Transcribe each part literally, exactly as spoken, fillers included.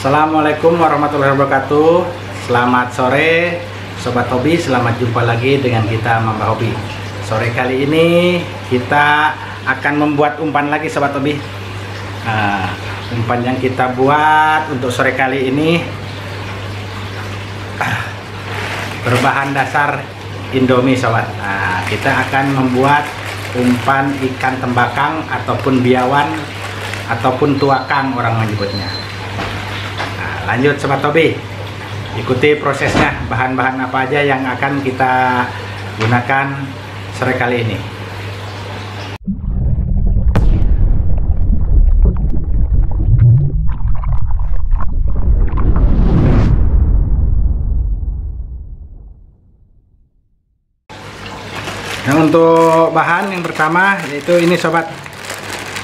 Assalamualaikum warahmatullahi wabarakatuh. Selamat sore Sobat Hobi, selamat jumpa lagi dengan kita Mamba Hobby. Sore kali ini kita akan membuat umpan lagi Sobat Hobi. Nah, umpan yang kita buat untuk sore kali ini berbahan dasar Indomie Sobat. Nah, kita akan membuat umpan ikan tembakang ataupun biawan ataupun tuakang orang menyebutnya. Nah, lanjut Sobat Hobi, ikuti prosesnya, bahan-bahan apa aja yang akan kita gunakan sore kali ini. Nah, untuk bahan yang pertama yaitu ini Sobat,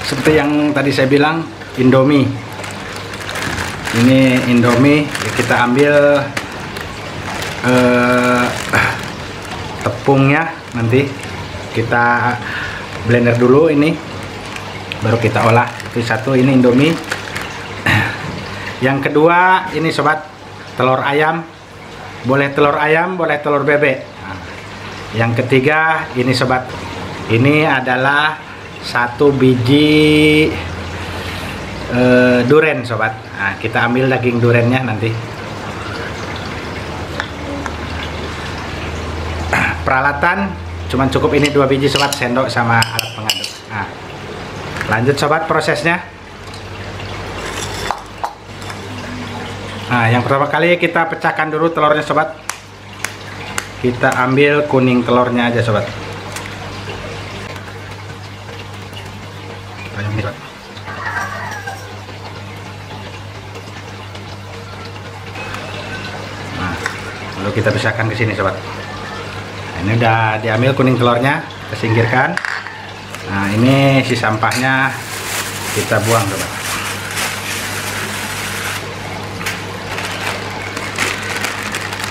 seperti yang tadi saya bilang, Indomie. Ini Indomie, kita ambil eh, tepungnya, nanti kita blender dulu ini, baru kita olah. Itu satu, ini Indomie. Yang kedua ini Sobat, telur ayam, boleh telur ayam, boleh telur bebek. Yang ketiga ini Sobat, ini adalah satu biji e, duren Sobat. Nah, kita ambil daging durennya nanti. Peralatan cuman cukup ini dua biji Sobat, sendok sama alat pengaduk. Nah, lanjut Sobat prosesnya. Nah, yang pertama kali kita pecahkan dulu telurnya Sobat. Kita ambil kuning telurnya aja Sobat. Nah, lalu kita pisahkan ke sini Sobat. Nah, ini udah diambil kuning telurnya, kita singkirkan. Nah, ini si sampahnya kita buang Sobat.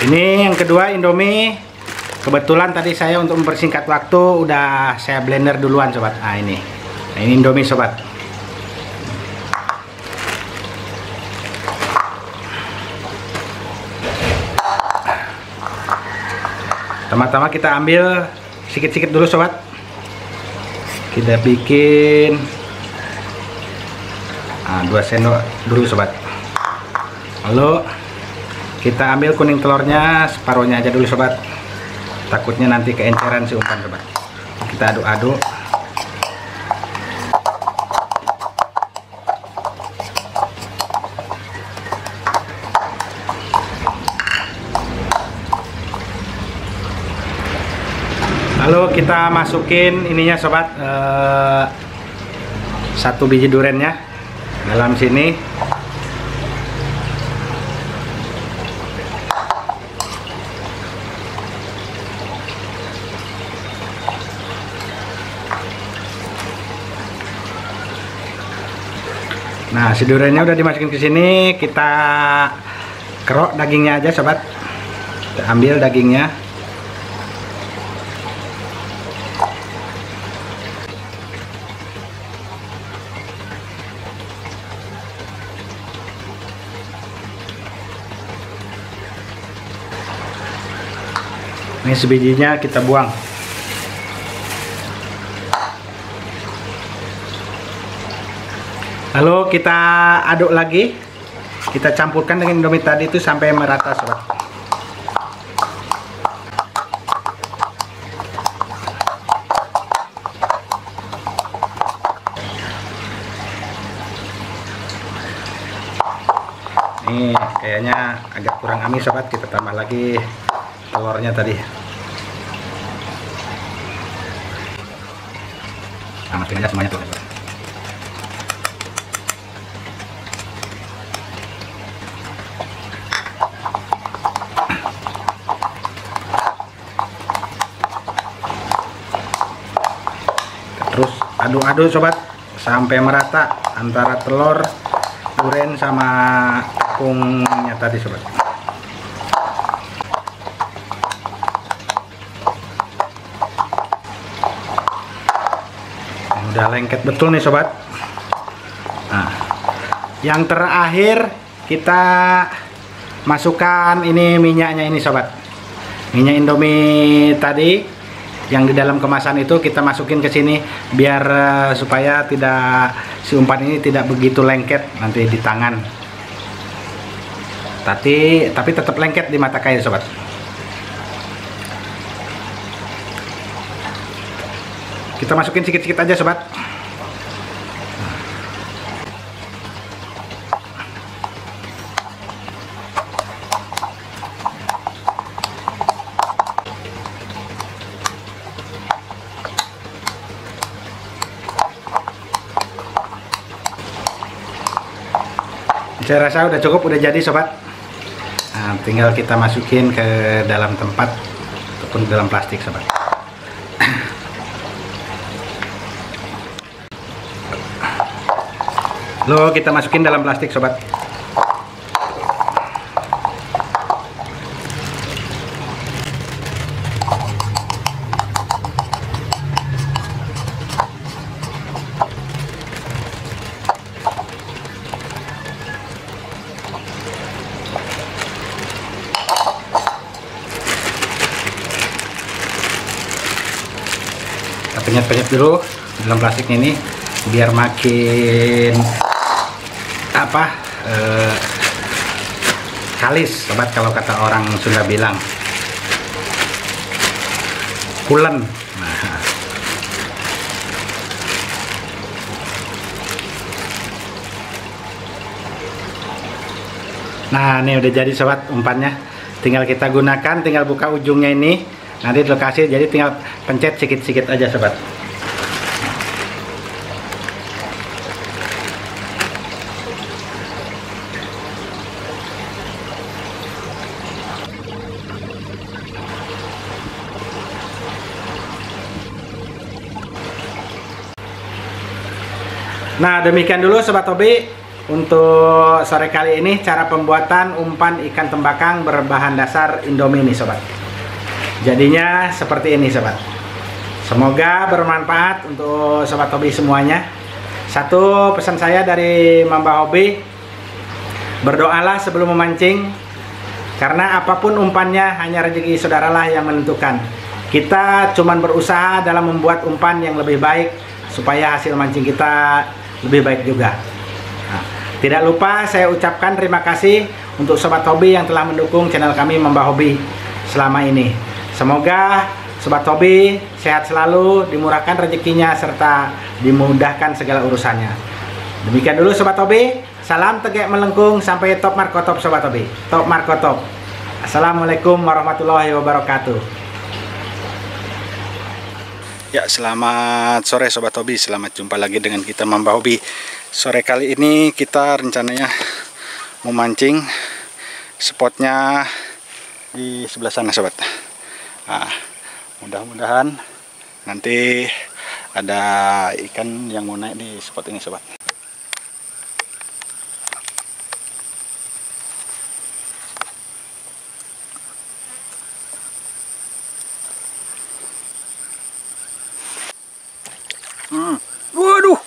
Ini yang kedua Indomie. Kebetulan tadi saya untuk mempersingkat waktu udah saya blender duluan Sobat. Ah ini, nah, ini Indomie Sobat. Pertama-tama kita ambil sedikit-sedikit dulu Sobat. Kita bikin ah, dua sendok dulu Sobat. Lalu kita ambil kuning telurnya, separuhnya aja dulu Sobat. Takutnya nanti keenceran si umpan Sobat. Kita aduk-aduk. Lalu kita masukin ininya Sobat, eh, satu biji durennya dalam sini. Nah, si duriannya udah dimasukin ke sini, kita kerok dagingnya aja Sobat. Kita ambil dagingnya. Ini sebijinya kita buang. Lalu kita aduk lagi, kita campurkan dengan Indomie tadi itu sampai merata Sobat. Ini kayaknya agak kurang amis Sobat, kita tambah lagi telurnya tadi. Nah, masukin aja semuanya tuh. Terus aduk-aduk Sobat sampai merata antara telur, durian sama tepungnya tadi Sobat. Udah lengket betul nih Sobat. Nah, yang terakhir kita masukkan ini minyaknya ini sobat, minyak Indomie tadi yang di dalam kemasan itu kita masukin ke sini biar uh, supaya tidak, si umpan ini tidak begitu lengket nanti di tangan, tapi tapi tetap lengket di mata kail sobat. Kita masukin sedikit-sedikit aja sobat. Saya rasa udah cukup, udah jadi sobat. Nah, tinggal kita masukin ke dalam tempat ataupun ke dalam plastik sobat. Loh, kita masukin dalam plastik sobat. Kita penyet-penyet dulu dalam plastiknya ini biar makin apa eh, kalis sobat, kalau kata orang Sunda bilang kulen. Nah, nah ini udah jadi sobat umpannya, tinggal kita gunakan, tinggal buka ujungnya ini nanti di lokasi, jadi tinggal pencet sedikit-sedikit aja sobat. Nah, demikian dulu sobat hobi untuk sore kali ini cara pembuatan umpan ikan tembakang berbahan dasar Indomie ini sobat. Jadinya seperti ini sobat. Semoga bermanfaat untuk sobat hobi semuanya. Satu pesan saya dari Mamba Hobby, berdoalah sebelum memancing, karena apapun umpannya hanya rezeki saudaralah yang menentukan. Kita cuman berusaha dalam membuat umpan yang lebih baik supaya hasil mancing kita lebih baik juga. Nah, tidak lupa saya ucapkan terima kasih untuk sobat hobi yang telah mendukung channel kami Mamba Hobby selama ini. Semoga sobat hobi sehat selalu, dimurahkan rezekinya serta dimudahkan segala urusannya. Demikian dulu sobat hobi. Salam tegak melengkung sampai top marko top sobat hobi. Top marko top. Assalamualaikum warahmatullahi wabarakatuh. Ya, selamat sore sobat hobi, selamat jumpa lagi dengan kita Mamba Hobby. Sore kali ini kita rencananya memancing, spotnya di sebelah sana sobat. Nah, mudah-mudahan nanti ada ikan yang mau naik di spot ini sobat. Hmm. Waduh,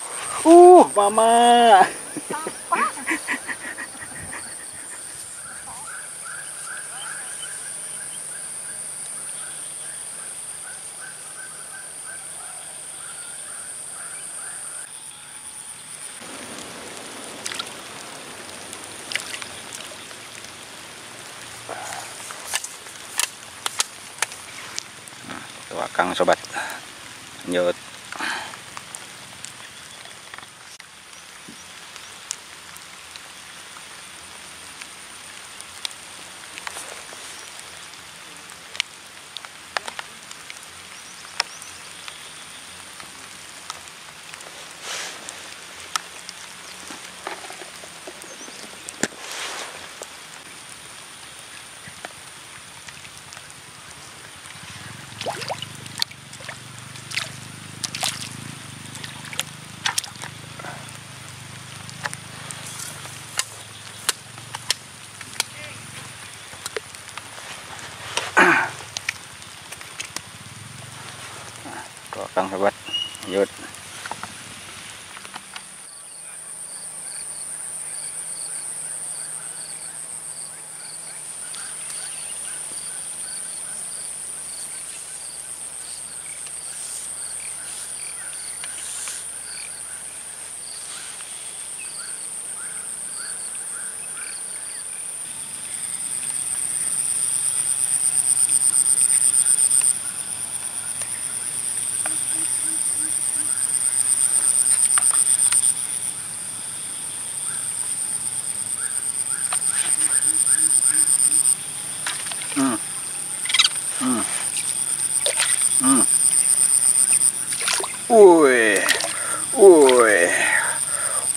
uh, mama. Nah, Tuakang sobat, lanjut.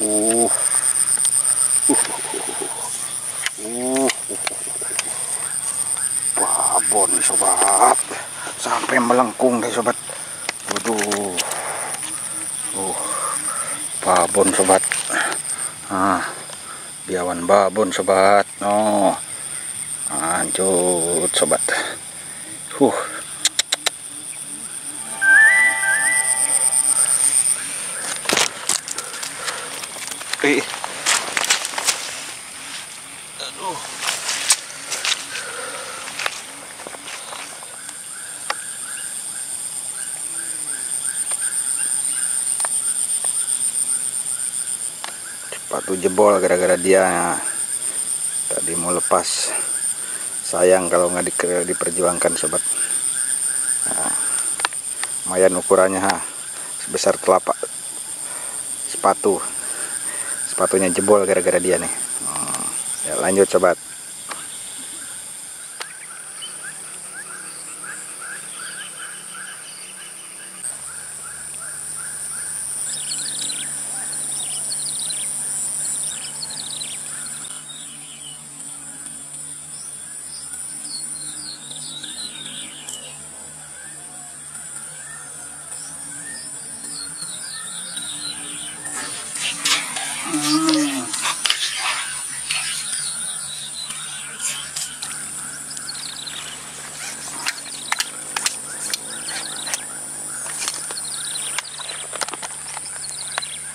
Uh. Uh. Uh. Babon sobat, sampai melengkung deh sobat. Waduh. Uh. Babon sobat. Ah. Biawan babon sobat. No. Lanjut sobat. Huh. Eh. Aduh. Sepatu jebol gara-gara dia ya. Tadi mau lepas. Sayang kalau nggak di, diperjuangkan sobat. Nah, lumayan ukurannya ha. Sebesar telapak sepatu. Sepatunya jebol gara-gara dia nih. Hmm. Ya, lanjut sobat.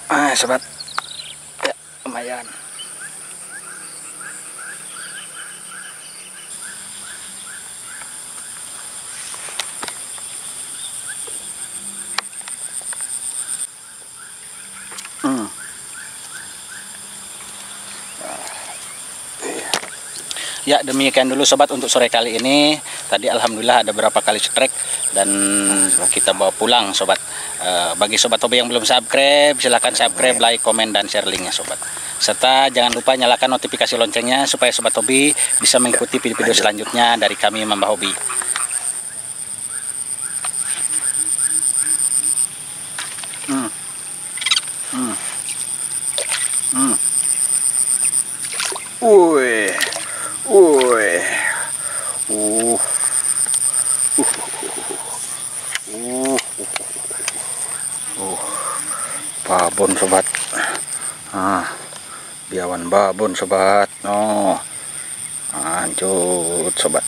Ah, sobat, ya, lumayan. Hmm. Ya, demikian dulu sobat untuk sore kali ini. Tadi alhamdulillah ada berapa kali setrek dan kita bawa pulang sobat. Bagi sobat hobi yang belum subscribe, silahkan subscribe, like, komen, dan share linknya sobat. Serta jangan lupa nyalakan notifikasi loncengnya supaya sobat hobi bisa mengikuti video-video selanjutnya dari kami Mamba Hobby. Hmm. Hmm. Hmm. Uy. Uy. Uh. Uh. Uh. Uh, babon sobat. Ah, Biawan babon sobat. No. Lanjut sobat.